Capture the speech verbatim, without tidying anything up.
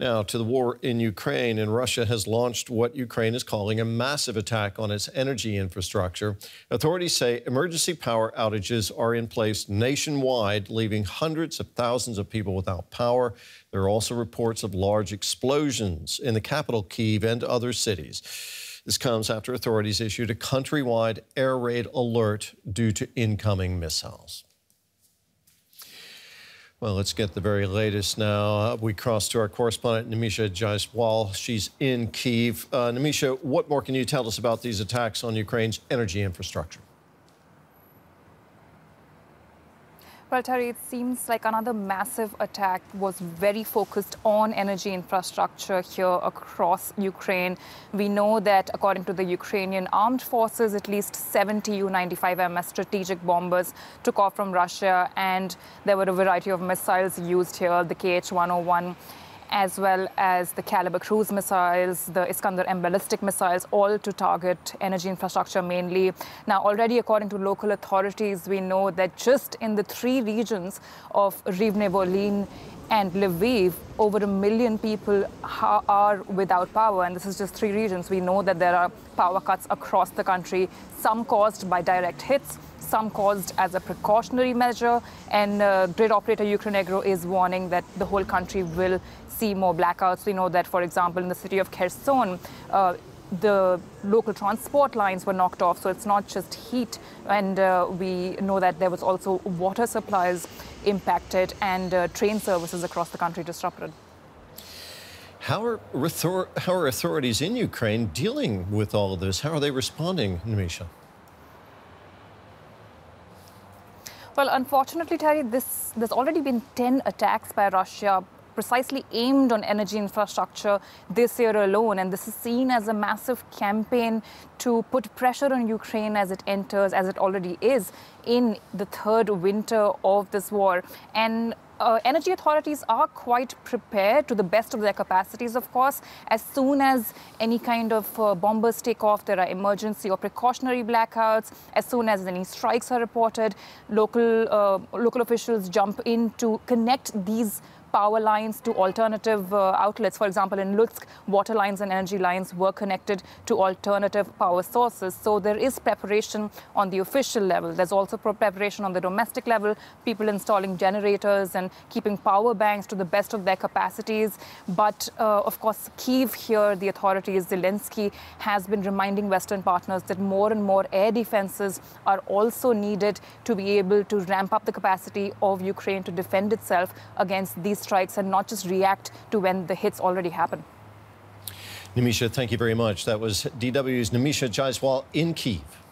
Now, to the war in Ukraine, and Russia has launched what Ukraine is calling a massive attack on its energy infrastructure. Authorities say emergency power outages are in place nationwide, leaving hundreds of thousands of people without power. There are also reports of large explosions in the capital, Kyiv, and other cities. This comes after authorities issued a countrywide air raid alert due to incoming missiles. Well, let's get the very latest now. We cross to our correspondent, Namisha Jaiswal. She's in Kyiv. Uh, Namisha, what more can you tell us about these attacks on Ukraine's energy infrastructure? Well, Terry, it seems like another massive attack was very focused on energy infrastructure here across Ukraine. We know that, according to the Ukrainian armed forces, at least seventy U ninety-five M S strategic bombers took off from Russia, and there were a variety of missiles used here, the K H one oh one, as well as the caliber cruise missiles, the Iskander M ballistic missiles, all to target energy infrastructure mainly. Now, already, according to local authorities, we know that just in the three regions of Rivne, and Lviv, over a million people are without power, and this is just three regions. We know that there are power cuts across the country, some caused by direct hits, some caused as a precautionary measure, and uh, grid operator Ukrenergo is warning that the whole country will see more blackouts. We know that, for example, in the city of Kherson, uh, the local transport lines were knocked off, so it's not just heat. And uh, we know that there was also water supplies impacted and uh, train services across the country disrupted. How are, how are authorities in Ukraine dealing with all of this? How are they responding, Namisha? Well, unfortunately, Terry, this, there's already been ten attacks by Russia precisely aimed on energy infrastructure this year alone. And this is seen as a massive campaign to put pressure on Ukraine as it enters, as it already is, in the third winter of this war. And Uh, energy authorities are quite prepared, to the best of their capacities, of course. As soon as any kind of uh, bombers take off, there are emergency or precautionary blackouts. As soon as any strikes are reported, local, uh, local officials jump in to connect these power lines to alternative uh, outlets. For example, in Lutsk, water lines and energy lines were connected to alternative power sources. So there is preparation on the official level. There's also preparation on the domestic level, people installing generators and keeping power banks to the best of their capacities. But uh, of course, Kyiv here, the authorities, Zelensky, has been reminding Western partners that more and more air defenses are also needed to be able to ramp up the capacity of Ukraine to defend itself against these strikes and not just react to when the hits already happen. Namisha, thank you very much. That was D W's Namisha Jaiswal in Kyiv.